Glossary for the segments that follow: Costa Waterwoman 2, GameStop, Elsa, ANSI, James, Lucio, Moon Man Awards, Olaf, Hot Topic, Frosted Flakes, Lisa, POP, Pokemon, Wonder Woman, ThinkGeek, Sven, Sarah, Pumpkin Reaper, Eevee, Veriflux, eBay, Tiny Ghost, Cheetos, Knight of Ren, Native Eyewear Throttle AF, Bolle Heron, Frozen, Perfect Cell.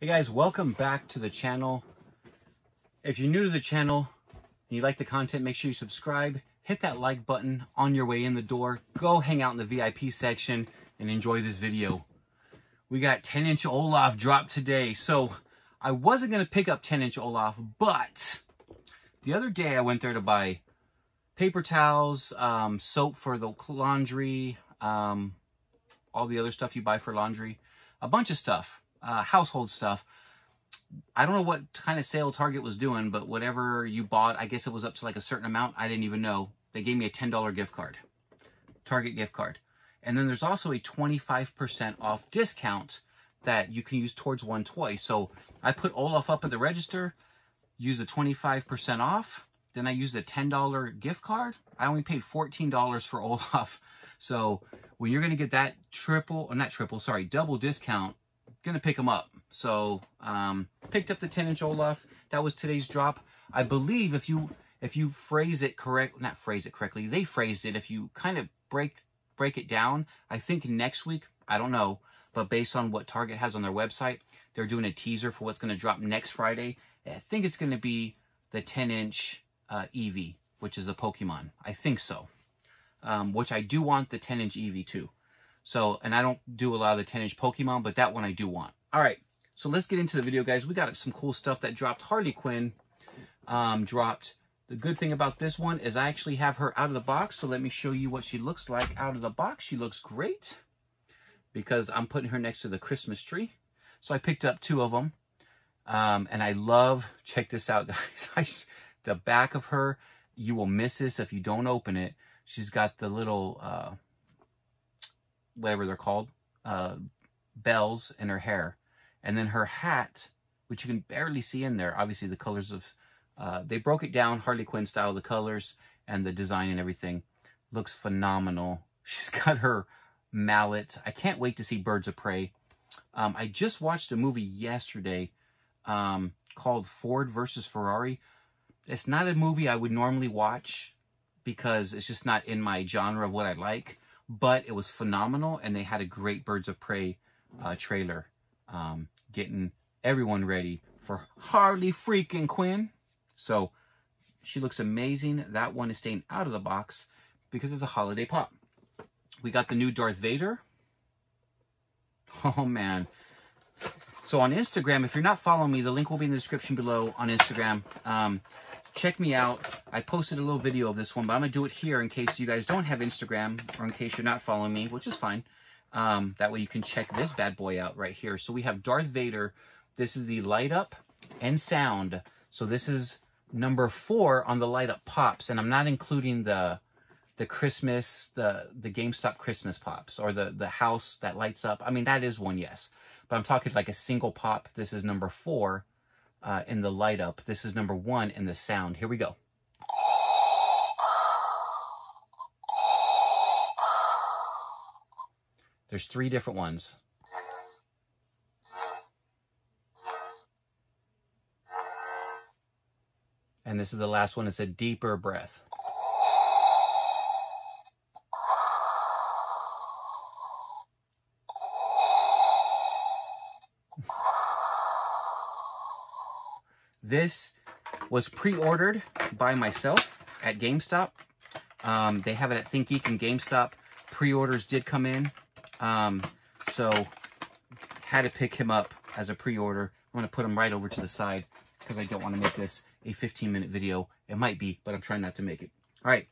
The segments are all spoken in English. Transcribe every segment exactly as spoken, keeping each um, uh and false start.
Hey guys, welcome back to the channel. If you're new to the channel and you like the content, make sure you subscribe, hit that like button on your way in the door, go hang out in the V I P section and enjoy this video. We got ten inch Olaf drop today. So I wasn't gonna pick up ten inch Olaf, but the other day I went there to buy paper towels, um, soap for the laundry, um, all the other stuff you buy for laundry, a bunch of stuff. Uh, household stuff. I don't know what kind of sale Target was doing, but whatever you bought, I guess it was up to like a certain amount. I didn't even know. They gave me a ten dollar gift card, Target gift card. And then there's also a twenty-five percent off discount that you can use towards one toy. So I put Olaf up at the register, use the twenty-five percent off. Then I used a ten dollar gift card. I only paid fourteen dollars for Olaf. So when you're going to get that triple, or not triple, sorry, double discount, gonna pick them up. So um picked up the ten inch Olaf. That was today's drop. I believe if you if you phrase it correct not phrase it correctly they phrased it, if you kind of break break it down, I think next week, I don't know, but based on what Target has on their website, they're doing a teaser for what's going to drop next Friday. I think it's going to be the ten inch uh Eevee, which is the Pokemon. I think so. Um which I do want the ten inch Eevee too. So, and I don't do a lot of the ten inch Pokemon, but that one I do want. All right, so let's get into the video, guys. We got some cool stuff that dropped. Harley Quinn um, dropped. The good thing about this one is I actually have her out of the box, so let me show you what she looks like out of the box. She looks great because I'm putting her next to the Christmas tree. So I picked up two of them, um, and I love, check this out, guys. The back of her, you will miss this if you don't open it. She's got the little... Uh, whatever they're called, uh, bells in her hair. And then her hat, which you can barely see in there. Obviously the colors of, uh, they broke it down, Harley Quinn style, the colors and the design and everything. Looks phenomenal. She's got her mallet. I can't wait to see Birds of Prey. Um, I just watched a movie yesterday um, called Ford versus Ferrari. It's not a movie I would normally watch because it's just not in my genre of what I like. But it was phenomenal, and they had a great Birds of Prey uh, trailer, um, getting everyone ready for Harley freaking Quinn. So she looks amazing. That one is staying out of the box because it's a holiday pop. We got the new Darth Vader. Oh, man. So on Instagram, if you're not following me, the link will be in the description below on Instagram. Um, check me out. I posted a little video of this one, but I'm going to do it here in case you guys don't have Instagram or in case you're not following me, which is fine. Um, that way you can check this bad boy out right here. So we have Darth Vader. This is the light up and sound. So this is number four on the light up pops. And I'm not including the the Christmas, the, the GameStop Christmas pops or the, the house that lights up. I mean, that is one, yes. But I'm talking like a single pop. This is number four. Uh, in the light up. This is number one in the sound. Here we go. There's three different ones. And this is the last one. It's a deeper breath. This was pre-ordered by myself at GameStop. Um, they have it at ThinkGeek and GameStop. Pre-orders did come in. Um, so, had to pick him up as a pre-order. I'm going to put him right over to the side because I don't want to make this a fifteen minute video. It might be, but I'm trying not to make it. All right.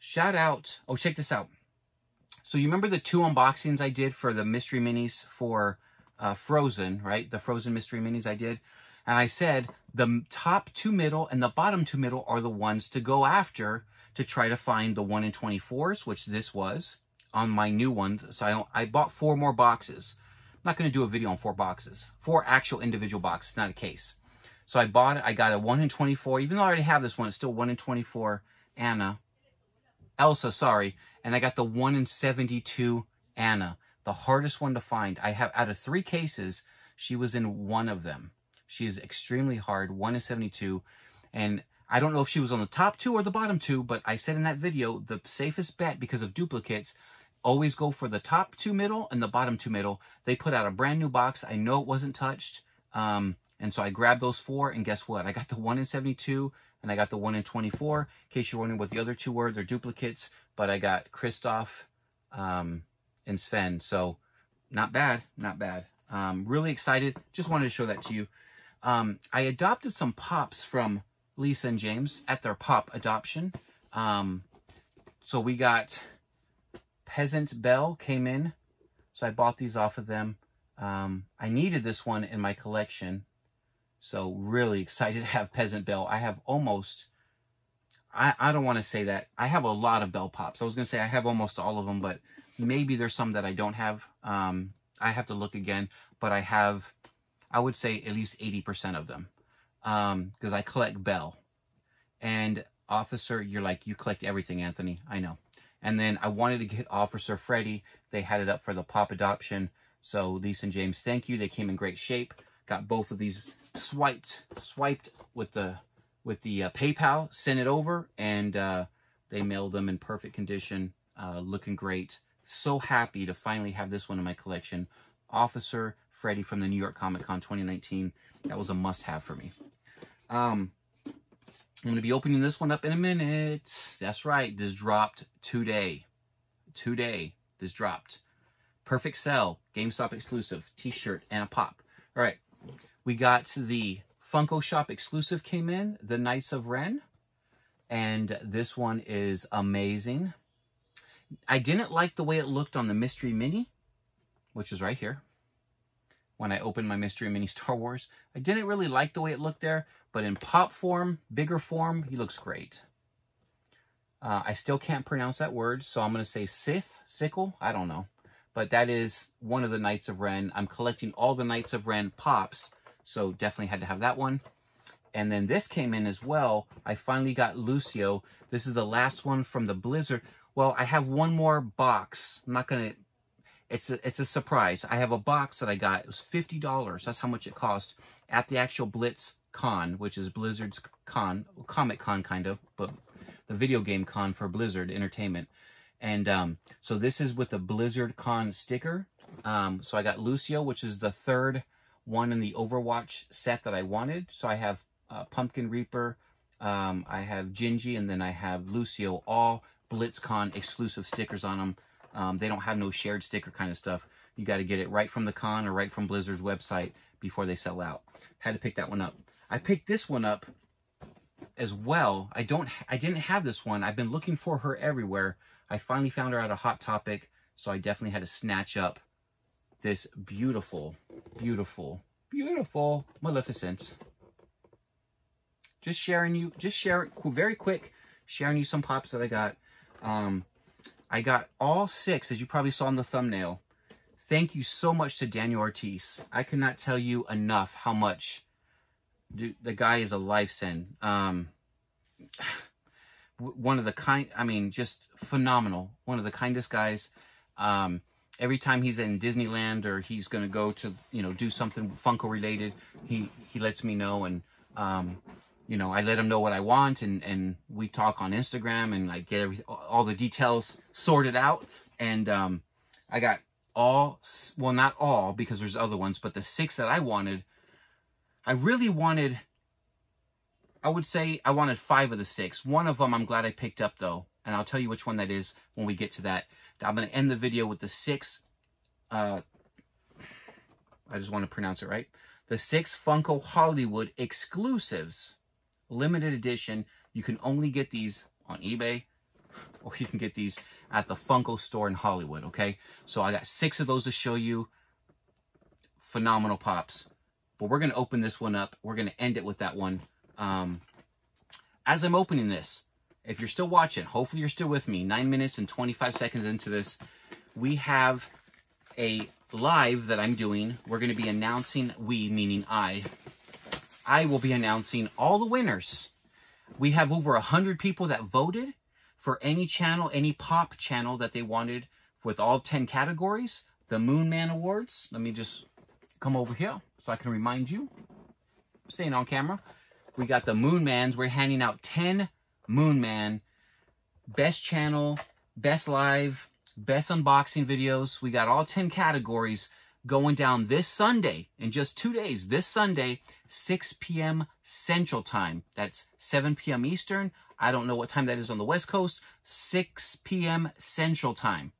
Shout out. Oh, check this out. So, you remember the two unboxings I did for the mystery minis for uh, Frozen, right? The Frozen mystery minis I did. And I said the top two middle and the bottom two middle are the ones to go after to try to find the one in twenty-fours, which this was on my new one. So I, I bought four more boxes. I'm not going to do a video on four boxes, four actual individual boxes, not a case. So I bought it. I got a one in twenty-four. Even though I already have this one, it's still one in twenty-four Anna. Elsa, sorry. And I got the one in seventy-two Anna, the hardest one to find. I have out of three cases, she was in one of them. She is extremely hard, one in seventy-two. And I don't know if she was on the top two or the bottom two, but I said in that video, the safest bet because of duplicates, always go for the top two middle and the bottom two middle. They put out a brand new box. I know it wasn't touched. Um, and so I grabbed those four, and guess what? I got the one in seventy-two, and I got the one in twenty-four. In case you're wondering what the other two were, they're duplicates, but I got Kristoff um, and Sven. So not bad, not bad. Um, really excited. Just wanted to show that to you. Um, I adopted some Pops from Lisa and James at their Pop adoption. Um, so we got Peasant Belle came in. So I bought these off of them. Um, I needed this one in my collection. So really excited to have Peasant Belle. I have almost, I, I don't want to say that. I have a lot of Belle Pops. I was going to say I have almost all of them, but maybe there's some that I don't have. Um, I have to look again, but I have, I would say at least eighty percent of them. Um, because I collect Belle. And Officer, you're like, you collect everything, Anthony. I know. And then I wanted to get Officer Freddy. They had it up for the Pop adoption. So Lisa and James, thank you. They came in great shape. Got both of these swiped, swiped with the with the uh, PayPal. Sent it over, and uh, they mailed them in perfect condition, uh, looking great. So happy to finally have this one in my collection. Officer Freddy from the New York Comic Con twenty nineteen. That was a must-have for me. Um, I'm going to be opening this one up in a minute. That's right. This dropped today. Today, this dropped. Perfect Cell, GameStop exclusive, t-shirt, and a Pop. All right, we got the Funko Shop exclusive came in, the Knights of Ren, and this one is amazing. I didn't like the way it looked on the Mystery Mini, which is right here. When I opened my Mystery Mini Star Wars, I didn't really like the way it looked there, but in Pop form, bigger form, he looks great. Uh, I still can't pronounce that word, so I'm going to say Sith, Sickle, I don't know. But that is one of the Knights of Ren. I'm collecting all the Knights of Ren Pops, so definitely had to have that one. And then this came in as well. I finally got Lucio. This is the last one from the Blizzard. Well, I have one more box. I'm not going to... It's a, it's a surprise. I have a box that I got. It was fifty dollars. That's how much it cost at the actual BlitzCon, which is Blizzard's con, Comic Con kind of, but the video game con for Blizzard Entertainment. And um, so this is with the Blizzard Con sticker. Um, so I got Lucio, which is the third one in the Overwatch set that I wanted. So I have uh, Pumpkin Reaper, um, I have Gingy, and then I have Lucio, all BlitzCon exclusive stickers on them. Um, they don't have no shared sticker kind of stuff. You got to get it right from the con or right from Blizzard's website before they sell out. Had to pick that one up. I picked this one up as well. I, don't, I didn't have this one. I've been looking for her everywhere. I finally found her at a Hot Topic, so I definitely had to snatch up this beautiful, beautiful, beautiful Maleficent. Just sharing you, just share it very quick, sharing you some Pops that I got. Um, I got all six, as you probably saw in the thumbnail. Thank you so much to Daniel Ortiz. I cannot tell you enough how much dude, the guy is a life send. Um, one of the kind, I mean, just phenomenal. One of the kindest guys. Um, every time he's in Disneyland or he's going to go to, you know, do something Funko related, he, he lets me know. And, um, you know, I let him know what I want and, and we talk on Instagram and like get every, all the details sorted out. And, um, I got all, well, not all because there's other ones, but the six that I wanted, I really wanted, I would say I wanted five of the six. One of them I'm glad I picked up, though, and I'll tell you which one that is when we get to that. I'm going to end the video with the six. Uh, I just want to pronounce it right. The six Funko Hollywood exclusives, limited edition. You can only get these on eBay, or you can get these at the Funko store in Hollywood, okay? So I got six of those to show you. Phenomenal Pops. But we're going to open this one up. We're going to end it with that one. Um, as I'm opening this, if you're still watching, hopefully you're still with me, nine minutes and twenty-five seconds into this, we have a live that I'm doing. We're going to be announcing, we, meaning I, I will be announcing all the winners. We have over a hundred people that voted for any channel, any Pop channel that they wanted with all ten categories, the Moon Man Awards. Let me just come over here so I can remind you, I'm staying on camera. We got the Moon Mans. We're handing out ten Moon Man. Best channel, best live, best unboxing videos. We got all ten categories. going down this Sunday, in just two days, this Sunday, six p m Central Time. That's seven p m Eastern. I don't know what time that is on the West Coast. six p m Central Time.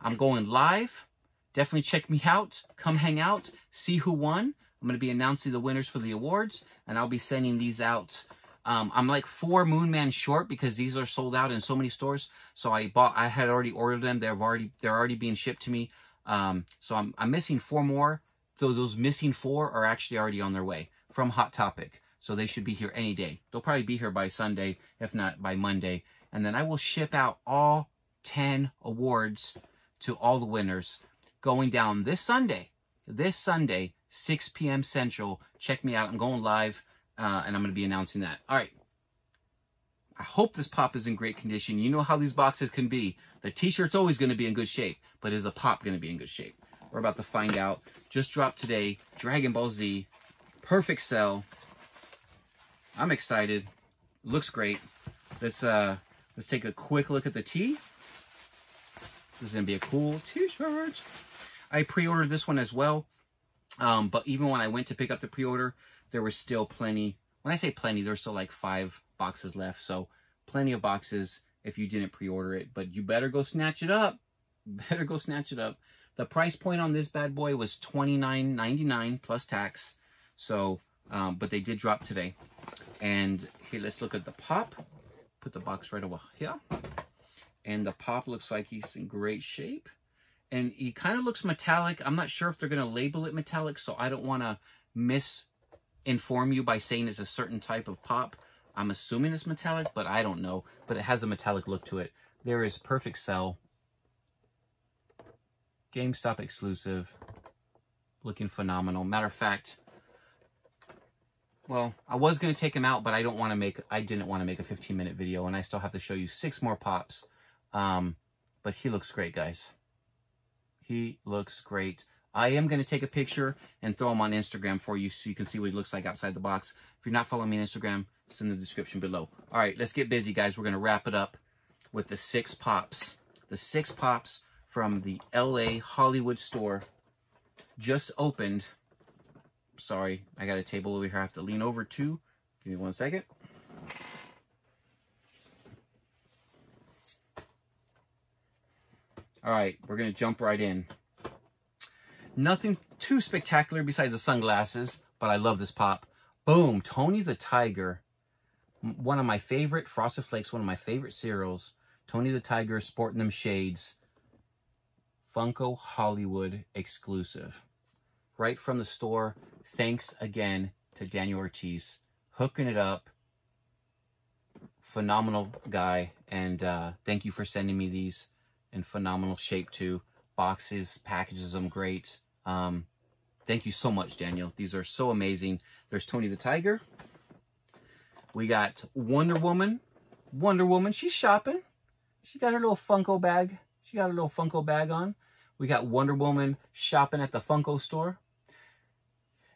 I'm going live. Definitely check me out. Come hang out. See who won. I'm going to be announcing the winners for the awards, and I'll be sending these out. Um, I'm like four Moon Man short because these are sold out in so many stores. So I bought, I had already ordered them. They've already, they're already being shipped to me. Um, so I'm, I'm missing four more. So those missing four are actually already on their way from Hot Topic. So they should be here any day. They'll probably be here by Sunday, if not by Monday. And then I will ship out all ten awards to all the winners going down this Sunday, this Sunday, six p m Central. Check me out. I'm going live. Uh, and I'm going to be announcing that. All right. I hope this pop is in great condition. You know how these boxes can be. The t-shirt's always going to be in good shape, but is the pop going to be in good shape? We're about to find out. Just dropped today, Dragon Ball Z, Perfect Cell. I'm excited. Looks great. Let's uh, let's take a quick look at the tee. This is going to be a cool t-shirt. I pre-ordered this one as well, um, but even when I went to pick up the pre-order, there were still plenty. When I say plenty, there's still like five boxes left. So plenty of boxes if you didn't pre-order it. But you better go snatch it up. Better go snatch it up. The price point on this bad boy was twenty-nine ninety-nine plus tax. So, um, but they did drop today. And here, let's look at the pop. Put the box right over here. And the pop looks like he's in great shape. And he kind of looks metallic. I'm not sure if they're going to label it metallic. So I don't want to miss... inform you by saying it's a certain type of pop. I'm assuming it's metallic, but I don't know. But it has a metallic look to it. There is Perfect Cell, GameStop exclusive, looking phenomenal. Matter of fact, well, I was going to take him out, but I don't want to make. I didn't want to make a fifteen minute video, and I still have to show you six more pops. Um, but he looks great, guys. He looks great. I am going to take a picture and throw him on Instagram for you so you can see what he looks like outside the box. If you're not following me on Instagram, it's in the description below. All right, let's get busy, guys. We're going to wrap it up with the six pops. The six pops from the L A Hollywood store just opened. Sorry, I got a table over here I have to lean over to. Give me one second. All right, we're going to jump right in. Nothing too spectacular besides the sunglasses, but I love this pop. Boom, Tony the Tiger. One of my favorite Frosted Flakes, one of my favorite cereals. Tony the Tiger sporting them shades. Funko Hollywood exclusive. Right from the store. Thanks again to Daniel Ortiz. Hooking it up. Phenomenal guy. And uh, thank you for sending me these in phenomenal shape too. Boxes, packages them great. Um, thank you so much, Daniel. These are so amazing. There's Tony the Tiger. We got Wonder Woman. Wonder Woman, she's shopping. She got her little Funko bag. She got her little Funko bag on. We got Wonder Woman shopping at the Funko store.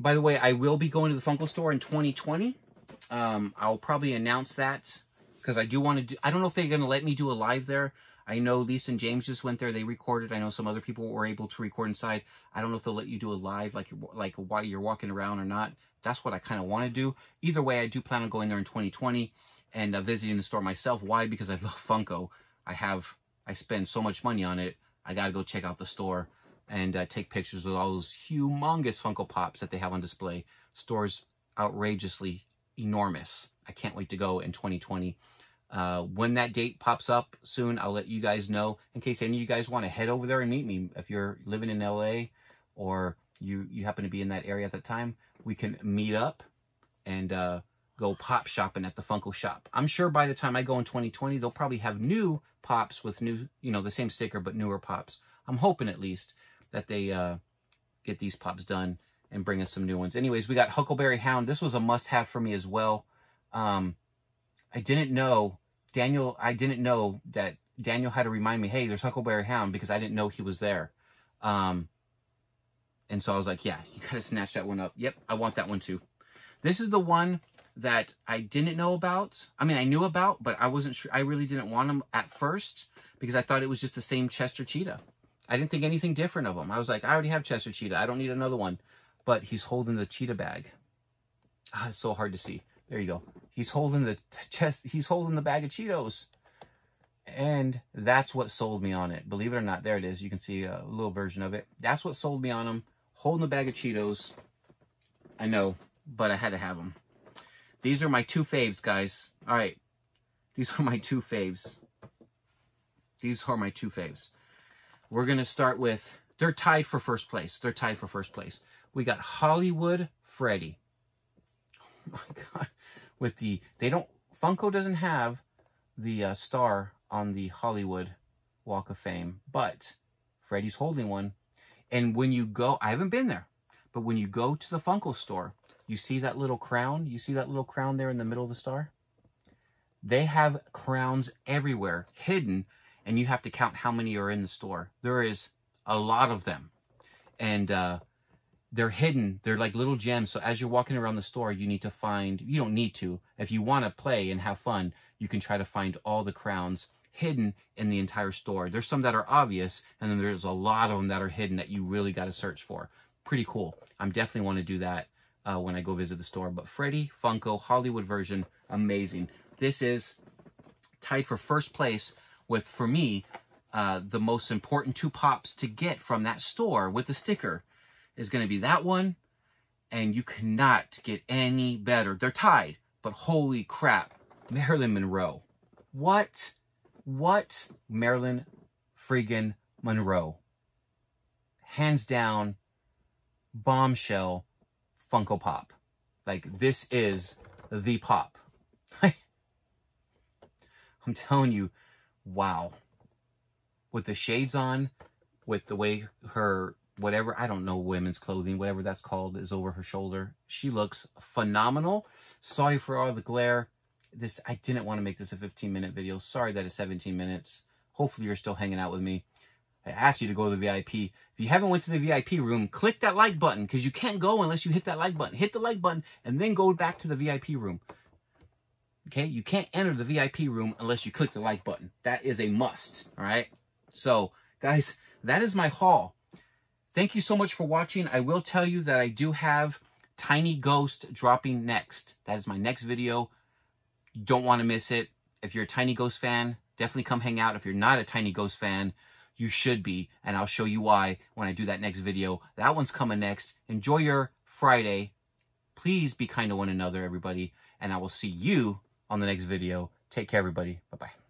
By the way, I will be going to the Funko store in twenty twenty. Um, I'll probably announce that because I do want to do... I don't know if they're going to let me do a live there. I know Lisa and James just went there. They recorded. I know some other people were able to record inside. I don't know if they'll let you do a live, like, like while you're walking around or not. That's what I kind of want to do. Either way, I do plan on going there in twenty twenty and uh, visiting the store myself. Why? Because I love Funko. I have, I spend so much money on it. I got to go check out the store and uh, take pictures with all those humongous Funko Pops that they have on display. Store's outrageously enormous. I can't wait to go in twenty twenty. Uh, when that date pops up soon, I'll let you guys know in case any of you guys want to head over there and meet me. If you're living in L A or you, you happen to be in that area at the time, we can meet up and uh, go pop shopping at the Funko Shop. I'm sure by the time I go in twenty twenty, they'll probably have new pops with new, you know, the same sticker, but newer pops. I'm hoping at least that they uh, get these pops done and bring us some new ones. Anyways, we got Huckleberry Hound. This was a must have for me as well. Um, I didn't know... Daniel, I didn't know that Daniel had to remind me, hey, there's Huckleberry Hound, because I didn't know he was there. Um, and so I was like, yeah, you got to snatch that one up. Yep, I want that one too. This is the one that I didn't know about. I mean, I knew about, but I wasn't sure. I really didn't want him at first because I thought it was just the same Chester Cheetah. I didn't think anything different of him. I was like, I already have Chester Cheetah. I don't need another one. But he's holding the cheetah bag. Ah, it's so hard to see. There you go. He's holding the chest. He's holding the bag of Cheetos. And that's what sold me on it. Believe it or not, there it is. You can see a little version of it. That's what sold me on him. Holding a bag of Cheetos. I know, but I had to have them. These are my two faves, guys. All right. These are my two faves. These are my two faves. We're going to start with... They're tied for first place. They're tied for first place. We got Hollywood Freddy. Oh, my God. With the... They don't... Funko doesn't have the uh, star on the Hollywood Walk of Fame, but Freddy's holding one. And when you go... I haven't been there, but when you go to the Funko store, you see that little crown? You see that little crown there in the middle of the star? They have crowns everywhere, hidden, and you have to count how many are in the store. There is a lot of them. And uh, they're hidden. They're like little gems. So as you're walking around the store, you need to find... You don't need to. If you want to play and have fun, you can try to find all the crowns hidden in the entire store. There's some that are obvious, and then there's a lot of them that are hidden that you really got to search for. Pretty cool. I'm definitely want to do that uh, when I go visit the store. But Freddy Funko Hollywood version, amazing. This is tied for first place with, for me, uh, the most important two pops to get from that store with the sticker is going to be that one, and you cannot get any better. They're tied, but holy crap, Marilyn Monroe. What? What? Marilyn friggin' Monroe. Hands down, bombshell Funko Pop. Like, this is the pop. I'm telling you, wow. With the shades on, with the way her, whatever, I don't know, women's clothing, whatever that's called, is over her shoulder. She looks phenomenal. Sorry for all the glare. This, I didn't want to make this a fifteen minute video. Sorry that it's seventeen minutes. Hopefully you're still hanging out with me. I asked you to go to the V I P. If you haven't went to the V I P room, click that like button, because you can't go unless you hit that like button. Hit the like button and then go back to the V I P room. Okay, you can't enter the V I P room unless you click the like button. That is a must, all right? So, guys, that is my haul. Thank you so much for watching. I will tell you that I do have Tiny Ghost dropping next. That is my next video. You don't want to miss it. If you're a Tiny Ghost fan, definitely come hang out. If you're not a Tiny Ghost fan, you should be, and I'll show you why when I do that next video. That one's coming next. Enjoy your Friday. Please be kind to one another, everybody, and I will see you on the next video. Take care, everybody. Bye-bye.